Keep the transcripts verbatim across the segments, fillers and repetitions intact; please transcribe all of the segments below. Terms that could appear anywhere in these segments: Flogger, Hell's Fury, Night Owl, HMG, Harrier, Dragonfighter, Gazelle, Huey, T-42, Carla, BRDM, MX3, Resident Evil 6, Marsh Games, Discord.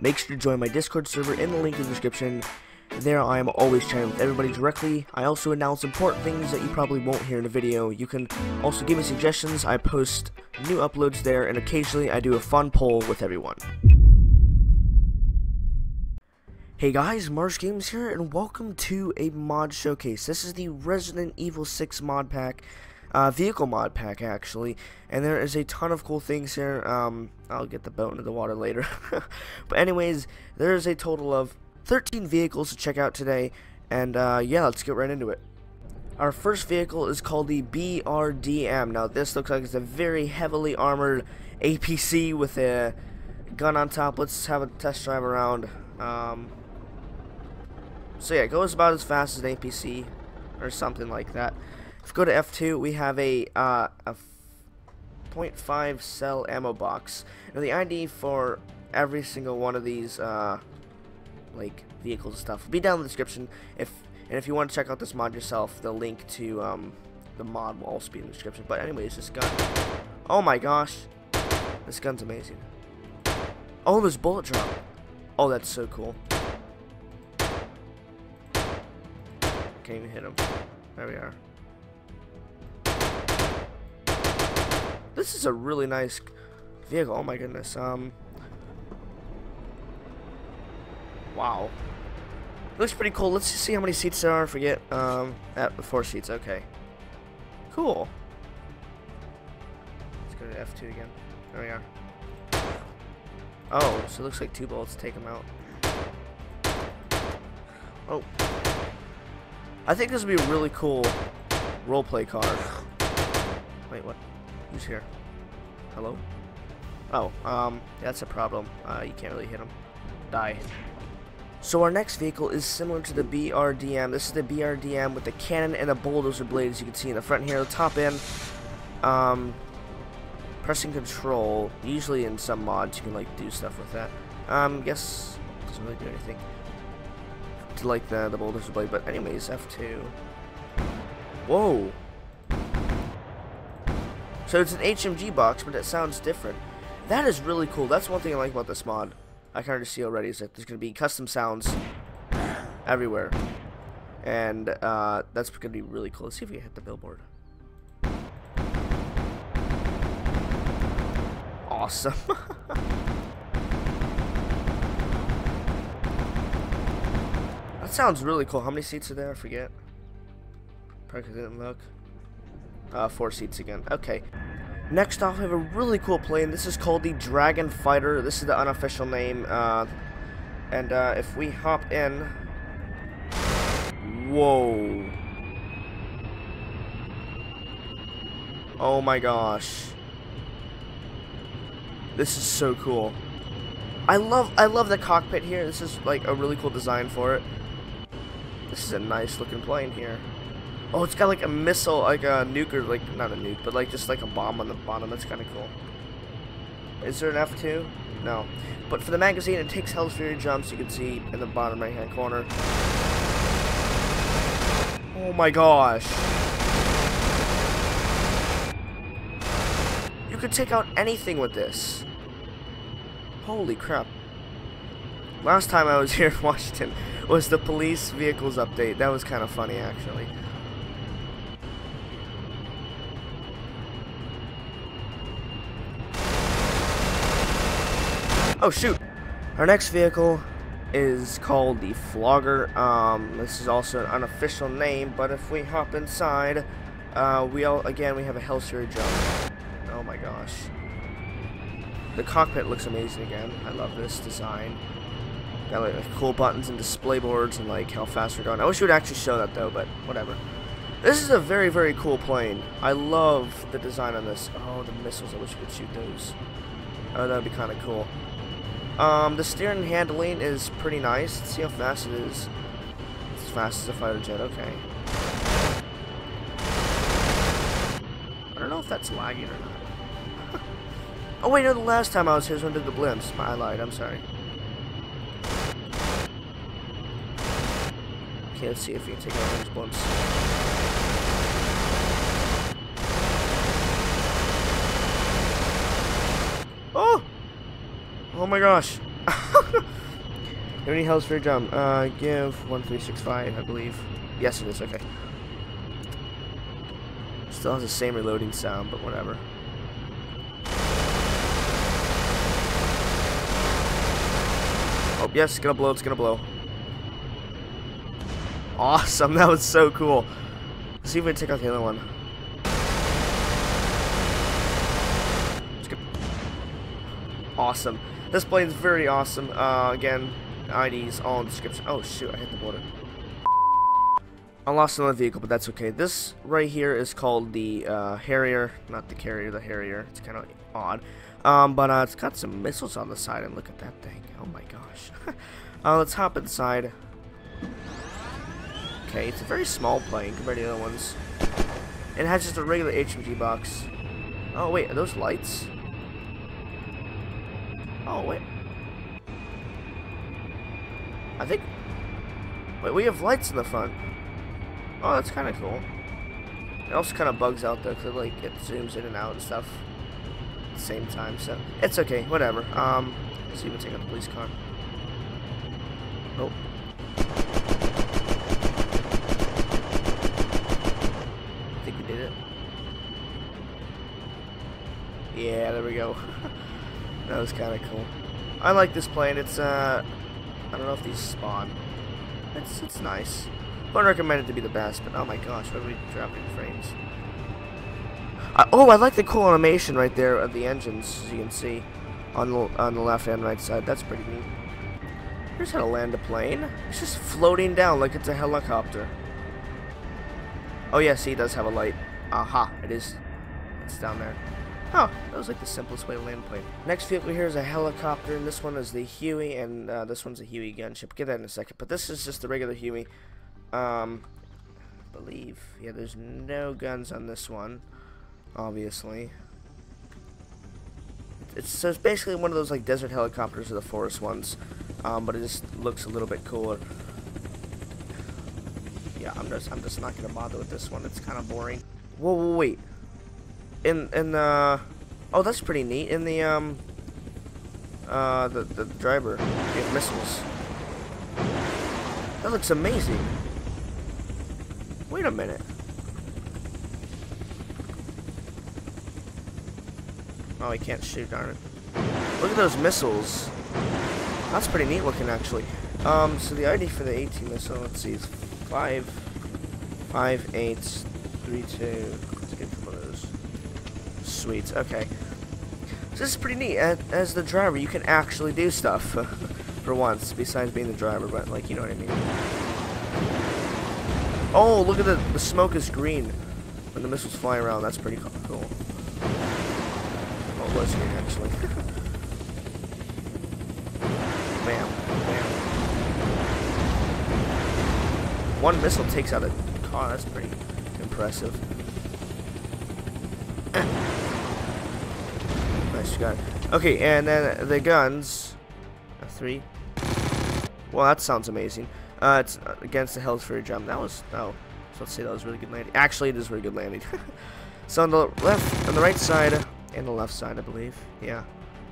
make sure to join my Discord server in the link in the description. There I am always chatting with everybody directly. I also announce important things that you probably won't hear in a video. You can also give me suggestions. I post new uploads there, and occasionally I do a fun poll with everyone. Hey guys, Marsh Games here, and welcome to a mod showcase. This is the Resident Evil six mod pack, uh, vehicle mod pack actually, and there is a ton of cool things here. Um, I'll get the boat into the water later. But anyways, there is a total of thirteen vehicles to check out today, and uh, yeah, let's get right into it. Our first vehicle is called the B R D M. Now this looks like it's a very heavily armored A P C with a gun on top. Let's have a test drive around. Um... So yeah, it goes about as fast as an A P C, or something like that. Let's go to F two. We have a, uh, a point five cell ammo box. Now the I D for every single one of these, uh, like, vehicles and stuff will be down in the description. If And if you want to check out this mod yourself, the link to, um, the mod will also be in the description. But anyways, this gun. Oh my gosh. This gun's amazing. Oh, there's bullet drop. Oh, that's so cool. Can't even hit him. There we are. This is a really nice vehicle. Oh my goodness. Um. Wow. Looks pretty cool. Let's see how many seats there are. I forget. Um. At four seats. Okay. Cool. Let's go to F two again. There we are. Oh, so it looks like two bullets take him out. Oh. I think this would be a really cool roleplay car. Wait, what? Who's here? Hello? Oh, um, that's a problem. Uh, you can't really hit him. Die. So our next vehicle is similar to the B R D M. This is the B R D M with the cannon and the bulldozer blade, as you can see in the front here. Let's hop in. Um, pressing control. Usually in some mods you can, like, do stuff with that. Um, guess doesn't really do anything. To like the, the bulldozer blade, but anyways, F two. Whoa! So it's an H M G box, but it sounds different. That is really cool. That's one thing I like about this mod. I can already see already is that there's going to be custom sounds everywhere. And uh, that's going to be really cool. Let's see if we can hit the billboard. Awesome. That sounds really cool. How many seats are there? I forget. Probably didn't look. Uh, four seats again. Okay. Next off, we have a really cool plane. This is called the Dragonfighter. This is the unofficial name. Uh, and uh, if we hop in, whoa! Oh my gosh! This is so cool. I love, I love the cockpit here. This is like a really cool design for it. This is a nice looking plane here. Oh, it's got like a missile, like a nuke, or like, not a nuke, but like just like a bomb on the bottom. That's kind of cool. Is there an F two? No. But for the magazine, it takes Hell's Fury jumps, you can see in the bottom right hand corner. Oh my gosh. You could take out anything with this. Holy crap. Last time I was here in Washington was the police vehicles update. That was kind of funny, actually. Oh, shoot! Our next vehicle is called the Flogger. Um, this is also an unofficial name, but if we hop inside, uh, we all, again, we have a Hell's Fury jump. Oh my gosh. The cockpit looks amazing again. I love this design. Got like, like cool buttons and display boards and like how fast we're going. I wish you would actually show that though, but whatever. This is a very, very cool plane. I love the design on this. Oh, the missiles, I wish we could shoot those. Oh, that would be kind of cool. Um, the steering handling is pretty nice. Let's see how fast it is. It's as fast as a fighter jet, okay. I don't know if that's lagging or not. Oh wait, no, the last time I was here was when I did the blimps. I lied, I'm sorry. Okay, let's see if we can take out those blimps. Oh! Oh my gosh. How many hells for your drum? Uh, give one three six five, I believe. Yes, it is. Okay. Still has the same reloading sound, but whatever. Oh, yes, it's gonna blow. It's gonna blow. Awesome. That was so cool. Let's see if we can take out the other one. Awesome. This plane's very awesome. Uh, again, I Ds all in the description. Oh shoot, I hit the border. I lost another vehicle, but that's okay. This right here is called the uh, Harrier, not the Carrier, the Harrier. It's kind of odd, um, but uh, it's got some missiles on the side, and look at that thing. Oh my gosh. uh, let's hop inside. Okay, it's a very small plane compared to the other ones. It has just a regular H M G box. Oh wait, are those lights? Oh, wait. I think... Wait, we have lights in the front. Oh, that's kind of cool. It also kind of bugs out, though, because like, it zooms in and out and stuff at the same time, so... It's okay, whatever. Um, let's see if we take out the police car. Oh. I think we did it. Yeah, there we go. That was kind of cool. I like this plane. It's uh, I don't know if these spawn. It's it's nice. Wouldn't recommend it to be the best, but oh my gosh, what are we dropping frames? I, oh, I like the cool animation right there of the engines, as you can see, on the on the left and right side. That's pretty neat. Here's how to land a plane. It's just floating down like it's a helicopter. Oh yeah, see, it does have a light. Aha, it is. It's down there. Huh, that was like the simplest way to land a plane. Next vehicle here is a helicopter, and this one is the Huey, and uh, this one's a Huey gunship. Get that in a second, but this is just the regular Huey. Um, I believe. Yeah, there's no guns on this one, obviously. It's, so it's basically one of those like desert helicopters or the forest ones, um, but it just looks a little bit cooler. Yeah, I'm just, I'm just not going to bother with this one. It's kind of boring. Whoa, whoa, wait. In in uh oh, that's pretty neat. In the um uh the the driver, you have missiles. That looks amazing. Wait a minute. Oh, I can't shoot. Darn it! Look at those missiles. That's pretty neat looking, actually. Um, so the I D for the AT missile, let's see, is five five eight three two. Let's get one of those. Sweet. Okay, so this is pretty neat. As the driver, you can actually do stuff for once, besides being the driver, but like, you know what I mean. Oh, look at the, the smoke is green when the missiles fly around. That's pretty cool. Oh, it was green, actually. Bam, bam. One missile takes out a car. That's pretty impressive. Nice gun. Okay, and then the guns. A three. Well, that sounds amazing. Uh, it's against the hells for your jump. That was, oh, so let's say that was really good landing. Actually, it is really good landing. So on the left, on the right side, and the left side, I believe. Yeah,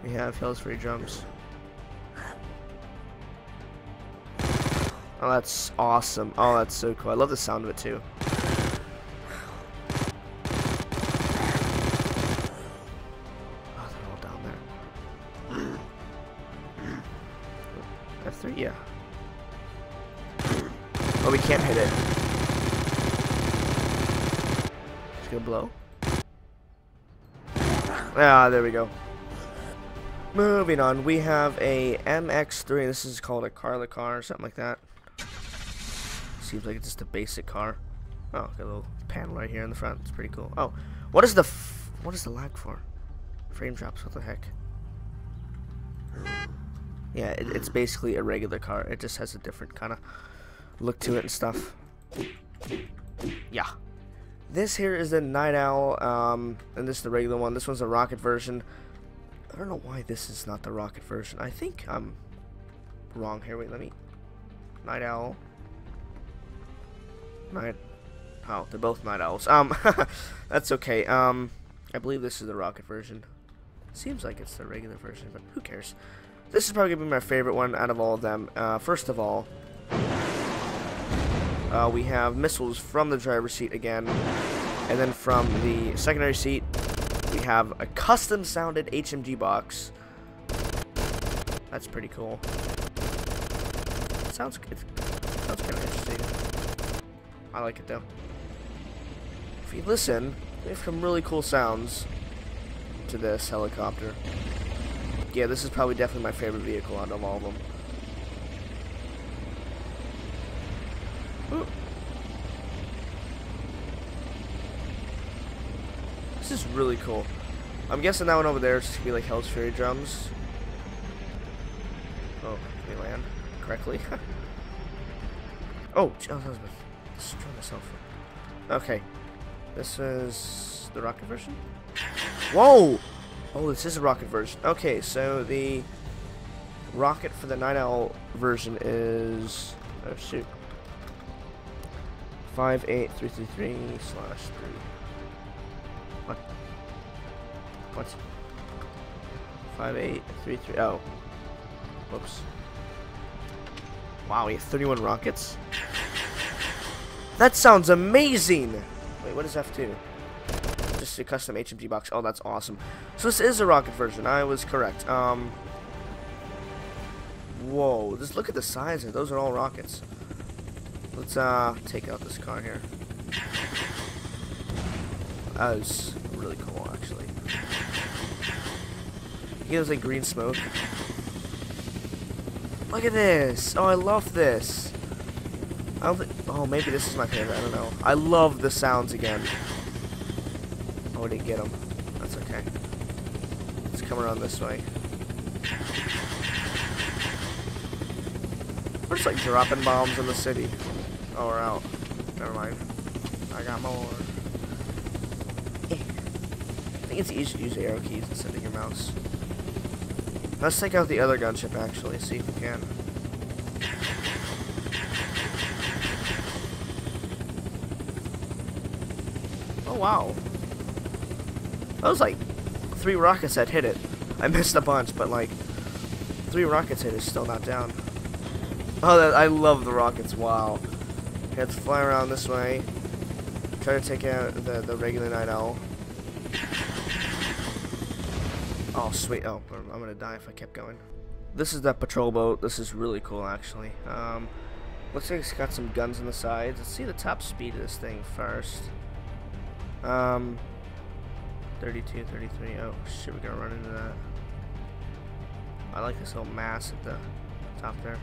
we have hells for your jumps. Oh, that's awesome. Oh, that's so cool. I love the sound of it too. Three, yeah. Oh, we can't hit it. It's gonna blow. Ah, there we go. Moving on, we have a M X three. This is called a Carla car or something like that. Seems like it's just a basic car. Oh, got a little panel right here in the front. It's pretty cool. Oh, what is the f what is the lag for? Frame drops. What the heck? Yeah, it, it's basically a regular car. It just has a different kind of look to it and stuff. Yeah. This here is the Night Owl, um, and this is the regular one. This one's the rocket version. I don't know why this is not the rocket version. I think I'm wrong here. Wait, let me... Night Owl. Night... Oh, they're both Night Owls. Um, that's okay. Um, I believe this is the rocket version. Seems like it's the regular version, but who cares? This is probably going to be my favorite one out of all of them. Uh, first of all, uh, we have missiles from the driver's seat again, and then from the secondary seat, we have a custom-sounded H M G box. That's pretty cool. It sounds, it sounds kind of interesting. I like it, though. If you listen, we have some really cool sounds to this helicopter. Yeah, this is probably definitely my favorite vehicle out of all of them. Ooh. This is really cool. I'm guessing that one over there is just gonna be like Hell's Fury drums. Oh, can we land correctly? oh, oh, that was my... destroy myself. Okay, this is the rocket version. Whoa! Oh, this is a rocket version. Okay, so the rocket for the Night Owl version is... Oh, shoot. five eight three three three slash three. What? What? five eight three three... Oh. Whoops. Wow, we have thirty-one rockets? That sounds amazing! Wait, what is F two? Just a custom H M G box. Oh, that's awesome. So this is a rocket version. I was correct. Um, whoa, just look at the size of it. Those are all rockets. Let's uh, take out this car here. That was really cool, actually. It gives like green smoke. Look at this. Oh, I love this. I don't think. Oh, maybe this is my favorite. I don't know. I love the sounds again. Oh, I didn't get him. That's okay. Let's come around this way. We're just like dropping bombs in the city. Oh, we're out. Never mind. I got more. I think it's easy to use arrow keys instead of your mouse. Let's take out the other gunship, actually. See if we can. Oh, wow. That was like three rockets that hit it. I missed a bunch, but like three rockets hit is still not down. Oh, that, I love the rockets. Wow. Okay, let's fly around this way. Try to take out the, the regular Night Owl. Oh, sweet. Oh, I'm gonna die if I kept going. This is that patrol boat. This is really cool, actually. Um, looks like it's got some guns on the sides. Let's see the top speed of this thing first. Um... thirty-two, thirty-three, oh shit, we're gonna run into that. I like this whole mass at the top there.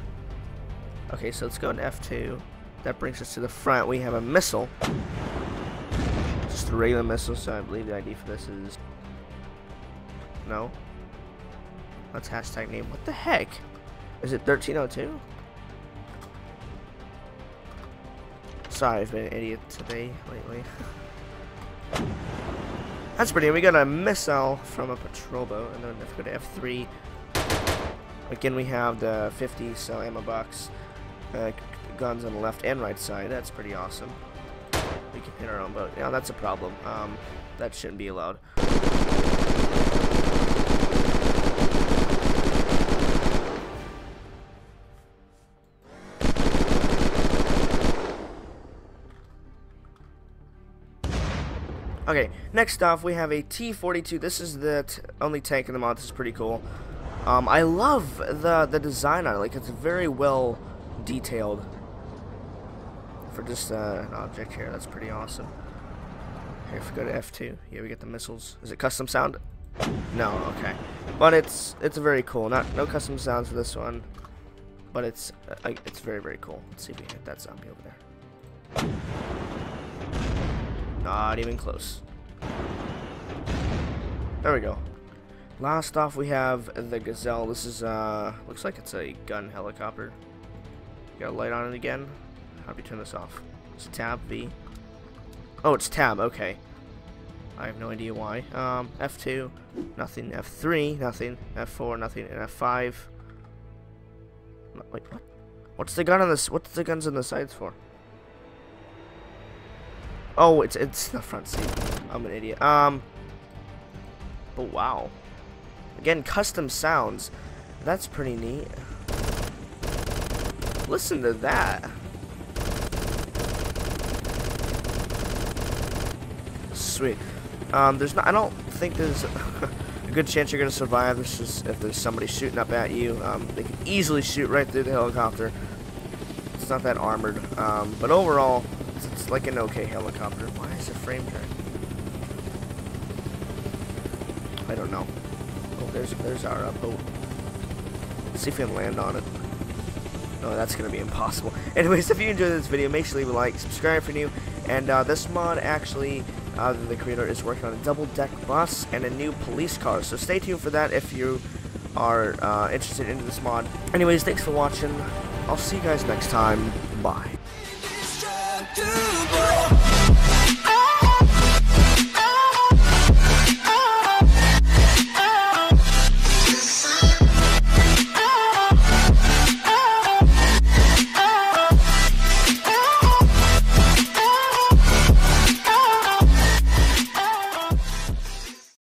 Okay, so let's go into F two. That brings us to the front. We have a missile. Just a regular missile, so I believe the I D for this is... No? Let's hashtag name. What the heck? Is it thirteen oh two? Sorry, I've been an idiot today, lately. That's pretty. We got a missile from a patrol boat, and then if we go to F three, again we have the fifty cell ammo box, uh, guns on the left and right side. That's pretty awesome. We can hit our own boat. Now that's a problem. Um, that shouldn't be allowed. Okay, next off, we have a T forty-two. This is the t only tank in the mod. This is pretty cool. Um, I love the, the design on it. Like, it's very well detailed for just uh, an object here. That's pretty awesome. Here, if we go to F two, yeah, we get the missiles. Is it custom sound? No, okay. But it's it's very cool. Not no custom sounds for this one, but it's uh, it's very, very cool. Let's see if we can hit that zombie over there. Not even close. There we go. Last off, we have the Gazelle. This is, uh, looks like it's a gun helicopter. Got a light on it again. How do we turn this off? It's tab V. Oh, it's tab, okay. I have no idea why. Um, F two, nothing. F three, nothing. F four, nothing. And F five. Wait, what? What's the gun on this? What's the guns on the sides for? Oh, it's it's the front seat. I'm an idiot. Um, but wow. Again, custom sounds. That's pretty neat. Listen to that. Sweet. Um, there's not. I don't think there's a good chance you're gonna survive. It's just if there's somebody shooting up at you, um, they can easily shoot right through the helicopter. It's not that armored, um, but overall, it's, it's like an okay helicopter. Why is it frame drag? I don't know. Oh, there's there's our uh, boat. Let's see if we can land on it. No, that's gonna be impossible. Anyways, if you enjoyed this video, make sure to leave a like, subscribe for new, and uh, this mod actually. Uh, the creator is working on a double-deck bus and a new police car, so stay tuned for that if you are uh, interested in this mod. Anyways, thanks for watching. I'll see you guys next time. Bye.